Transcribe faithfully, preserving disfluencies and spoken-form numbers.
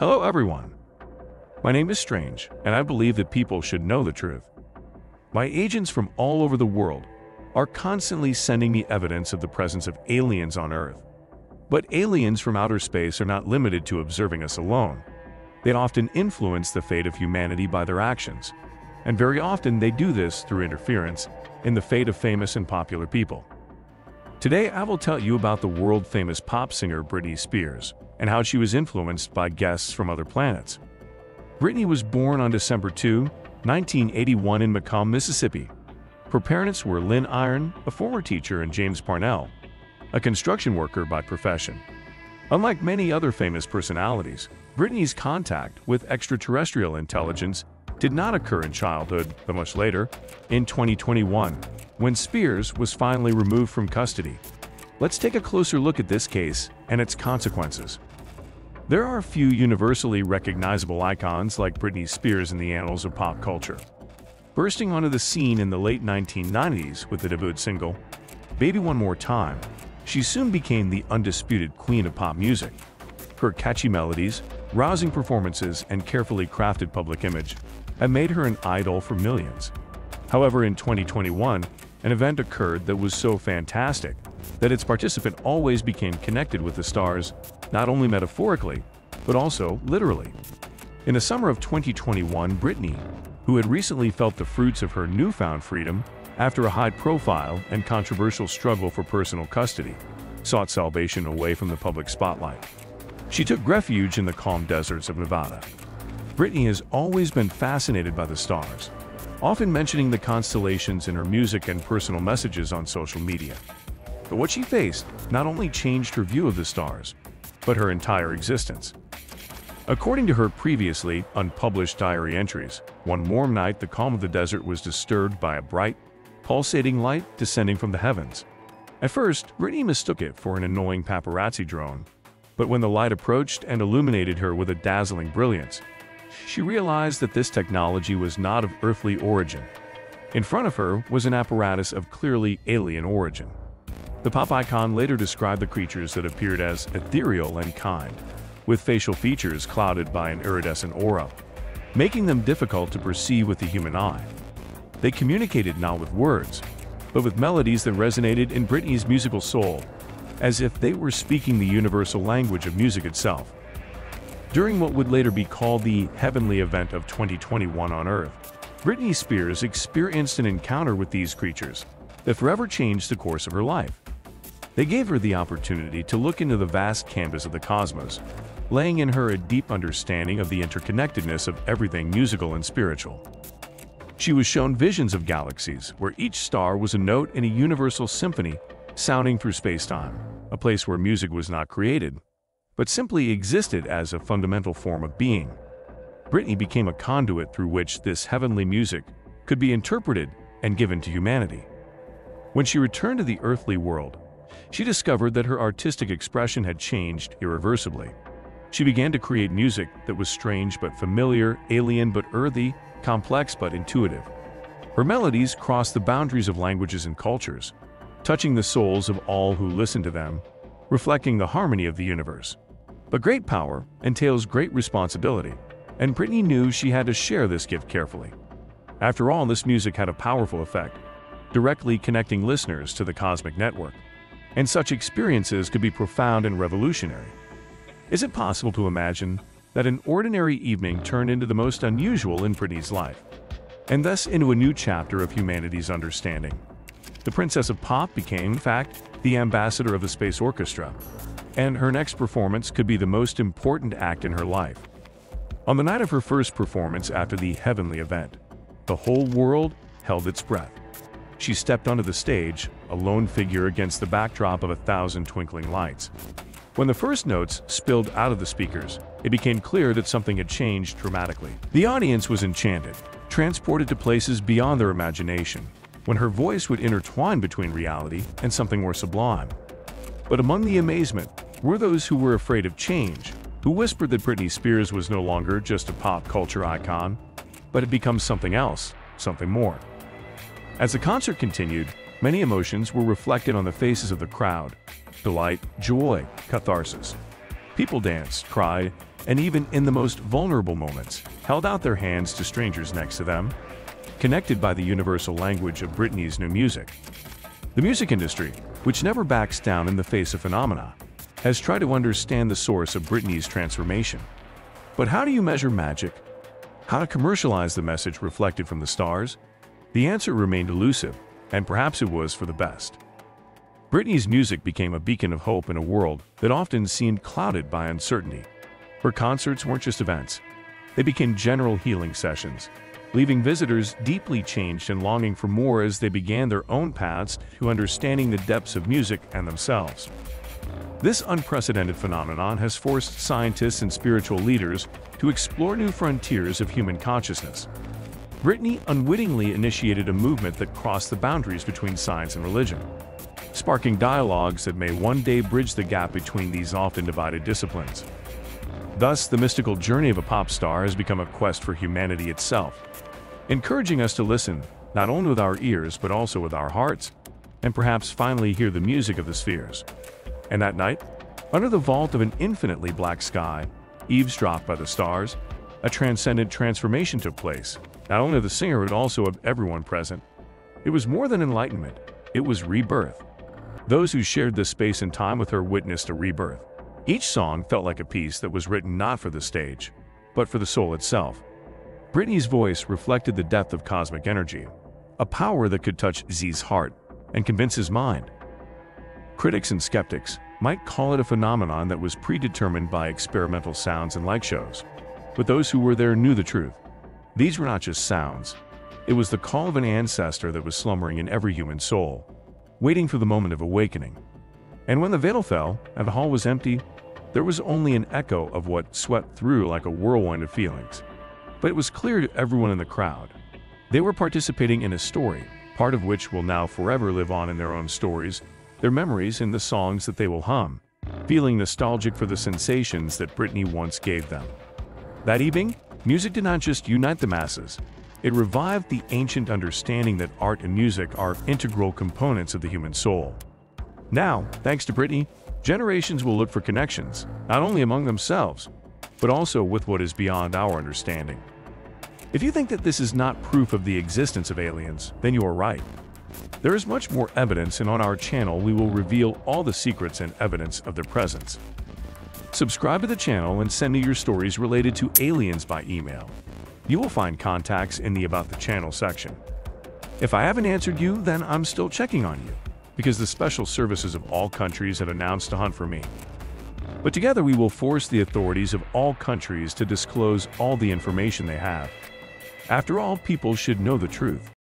Hello everyone. My name is Strange, and I believe that people should know the truth. My agents from all over the world are constantly sending me evidence of the presence of aliens on Earth. But aliens from outer space are not limited to observing us alone. They often influence the fate of humanity by their actions, and very often they do this through interference in the fate of famous and popular people. Today I will tell you about the world-famous pop singer Britney Spears and how she was influenced by guests from other planets. Britney was born on December second, nineteen eighty-one in McComb, Mississippi. Her parents were Lynn Iren, a former teacher, and James Parnell, a construction worker by profession. Unlike many other famous personalities, Britney's contact with extraterrestrial intelligence did not occur in childhood, but much later, in twenty twenty-one, when Spears was finally removed from custody. Let's take a closer look at this case and its consequences. There are few universally recognizable icons like Britney Spears in the annals of pop culture. Bursting onto the scene in the late nineteen nineties with the debut single, Baby One More Time, she soon became the undisputed queen of pop music. Her catchy melodies, rousing performances, and carefully crafted public image have made her an idol for millions. However, in twenty twenty-one, an event occurred that was so fantastic that its participant always became connected with the stars, not only metaphorically, but also literally. In the summer of twenty twenty-one, Britney, who had recently felt the fruits of her newfound freedom after a high-profile and controversial struggle for personal custody, sought salvation away from the public spotlight. She took refuge in the calm deserts of Nevada. Britney has always been fascinated by the stars, often mentioning the constellations in her music and personal messages on social media. But what she faced not only changed her view of the stars, but her entire existence. According to her previously unpublished diary entries, one warm night the calm of the desert was disturbed by a bright, pulsating light descending from the heavens. At first, Britney mistook it for an annoying paparazzi drone, but when the light approached and illuminated her with a dazzling brilliance, she realized that this technology was not of earthly origin. In front of her was an apparatus of clearly alien origin. The pop icon later described the creatures that appeared as ethereal and kind, with facial features clouded by an iridescent aura, making them difficult to perceive with the human eye. They communicated not with words, but with melodies that resonated in Britney's musical soul, as if they were speaking the universal language of music itself. During what would later be called the heavenly event of twenty twenty-one on Earth, Britney Spears experienced an encounter with these creatures that forever changed the course of her life. They gave her the opportunity to look into the vast canvas of the cosmos, laying in her a deep understanding of the interconnectedness of everything musical and spiritual. She was shown visions of galaxies where each star was a note in a universal symphony sounding through space-time, a place where music was not created, but simply existed as a fundamental form of being. Britney became a conduit through which this heavenly music could be interpreted and given to humanity. When she returned to the earthly world, she discovered that her artistic expression had changed irreversibly. She began to create music that was strange but familiar, alien but earthy, complex but intuitive. Her melodies crossed the boundaries of languages and cultures, touching the souls of all who listened to them, reflecting the harmony of the universe. But great power entails great responsibility, and Britney knew she had to share this gift carefully. After all, this music had a powerful effect, directly connecting listeners to the cosmic network, and such experiences could be profound and revolutionary. Is it possible to imagine that an ordinary evening turned into the most unusual in Britney's life, and thus into a new chapter of humanity's understanding? The Princess of Pop became, in fact, the ambassador of the Space Orchestra, and her next performance could be the most important act in her life. On the night of her first performance after the heavenly event, the whole world held its breath. She stepped onto the stage, a lone figure against the backdrop of a thousand twinkling lights. When the first notes spilled out of the speakers, it became clear that something had changed dramatically. The audience was enchanted, transported to places beyond their imagination, when her voice would intertwine between reality and something more sublime. But among the amazement were those who were afraid of change, who whispered that Britney Spears was no longer just a pop culture icon, but had become something else, something more. As the concert continued, many emotions were reflected on the faces of the crowd: delight, joy, catharsis. People danced, cried, and even in the most vulnerable moments, held out their hands to strangers next to them, connected by the universal language of Britney's new music. The music industry, which never backs down in the face of phenomena, has tried to understand the source of Britney's transformation. But how do you measure magic? How to commercialize the message reflected from the stars? The answer remained elusive, and perhaps it was for the best. Britney's music became a beacon of hope in a world that often seemed clouded by uncertainty. Her concerts weren't just events. They became general healing sessions, leaving visitors deeply changed and longing for more as they began their own paths to understanding the depths of music and themselves. This unprecedented phenomenon has forced scientists and spiritual leaders to explore new frontiers of human consciousness. Britney unwittingly initiated a movement that crossed the boundaries between science and religion, sparking dialogues that may one day bridge the gap between these often divided disciplines. Thus, the mystical journey of a pop star has become a quest for humanity itself, encouraging us to listen, not only with our ears but also with our hearts, and perhaps finally hear the music of the spheres. And that night, under the vault of an infinitely black sky, eavesdropped by the stars, a transcendent transformation took place, not only of the singer but also of everyone present. It was more than enlightenment, it was rebirth. Those who shared this space and time with her witnessed a rebirth. Each song felt like a piece that was written not for the stage, but for the soul itself. Britney's voice reflected the depth of cosmic energy, a power that could touch Z's heart and convince his mind. Critics and skeptics might call it a phenomenon that was predetermined by experimental sounds and light shows, but those who were there knew the truth. These were not just sounds. It was the call of an ancestor that was slumbering in every human soul, waiting for the moment of awakening. And when the veil fell and the hall was empty, there was only an echo of what swept through like a whirlwind of feelings. But it was clear to everyone in the crowd. They were participating in a story, part of which will now forever live on in their own stories, their memories, and the songs that they will hum, feeling nostalgic for the sensations that Britney once gave them. That evening, music did not just unite the masses. It revived the ancient understanding that art and music are integral components of the human soul. Now, thanks to Britney, generations will look for connections, not only among themselves, but also with what is beyond our understanding. If you think that this is not proof of the existence of aliens, then you are right. There is much more evidence, and on our channel we will reveal all the secrets and evidence of their presence. Subscribe to the channel and send me your stories related to aliens by email. You will find contacts in the About the Channel section. If I haven't answered you, then I'm still checking on you, because the special services of all countries have announced a hunt for me. But together we will force the authorities of all countries to disclose all the information they have. After all, people should know the truth.